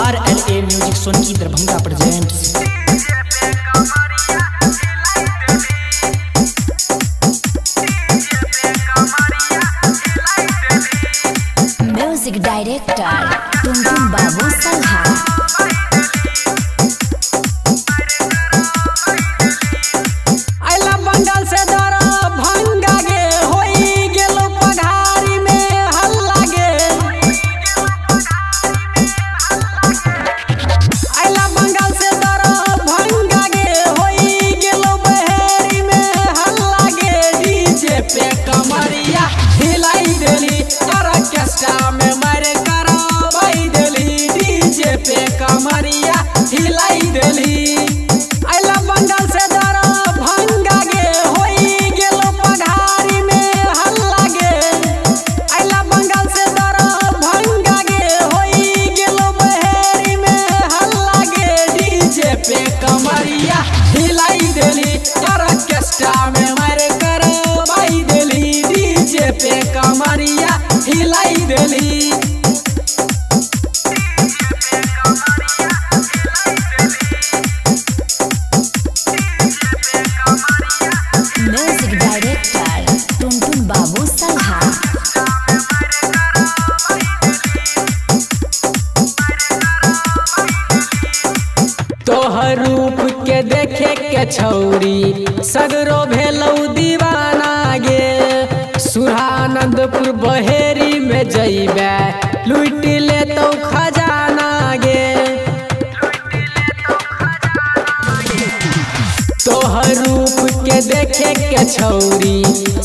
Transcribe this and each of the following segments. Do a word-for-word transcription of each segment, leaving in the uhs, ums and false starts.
Are L A music zone की Darbhanga presents. Music director Tumtum Babu सलहा। आइला बंगाल से दरा भंगा गे होई गेलो पघारी में हल्ला गे। आइला बंगाल से दरा भंगा गे होई गेलो बहरी में हल्ला गे। डीजे पे कमरिया हिलाई देली ऑर्केस्ट्रा में कमरिया हिलाई देली। आइला बंगाल से दरा भंगा गे होई गेलो पघारी में हल्ला गे। आइला बंगाल से दरा भंगा गे होई गेलो बहरी में हल्ला गे। डीजे पे कमरिया हिलाई देली ऑर्केस्ट्रा में मारे करवाई देली। डीजे पे कमरिया हिलाई देली। तोहर रूप के देखे के छौरी सगरो भेलऊ दीवाना गे। सुरानंदपुर बहेरी में जइबे लूटि ले तो खजाना गे। तोहर रूप के देखे के छौरी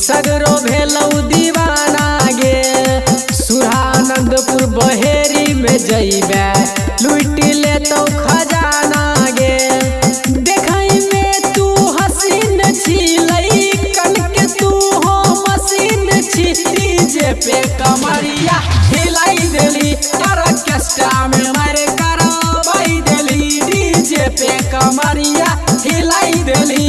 सगरो भेलऊ दीवाना गे। सुरानंदपुर बहेरी में जइबे लूटि ले तो खजाना गे। देखाई में तू हसीन छी लइकन के तू हो मसीन छी। डीजे पे कमरिया हिलाई देली ऑर्केस्ट्रा में मारे करवाई देली। डीजे पे कमरिया हिलाई देली।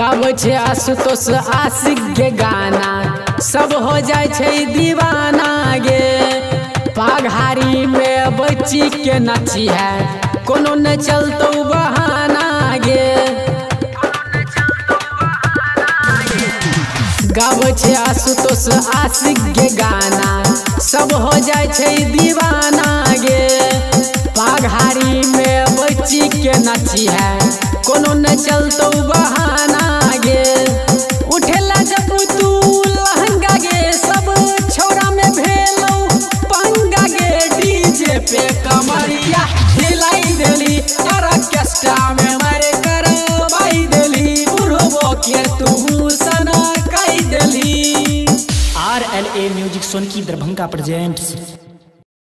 गावे छे आशुतोष आशिक के गाना सब हो जाए छे दीवाना गे। पघारी में बच्ची के नाची है कोनो न चलतो बहाना गे। गावे छे आशुतोष आशिक के गाना सब हो जाए छे दीवाना गे। पघारी में बच्ची के नाची है कोनो न चलतो बहाना। उठेला जब तू लहंगा गे सब छोरा में भेलौ पंगा गे। डीजे पे कमरिया हिलाई देली ऑर्केस्ट्रा में मारे करवाई देली। उड़बो के तू सना कई देली। R L A music zone की दरभंगा प्रेजेंट्स।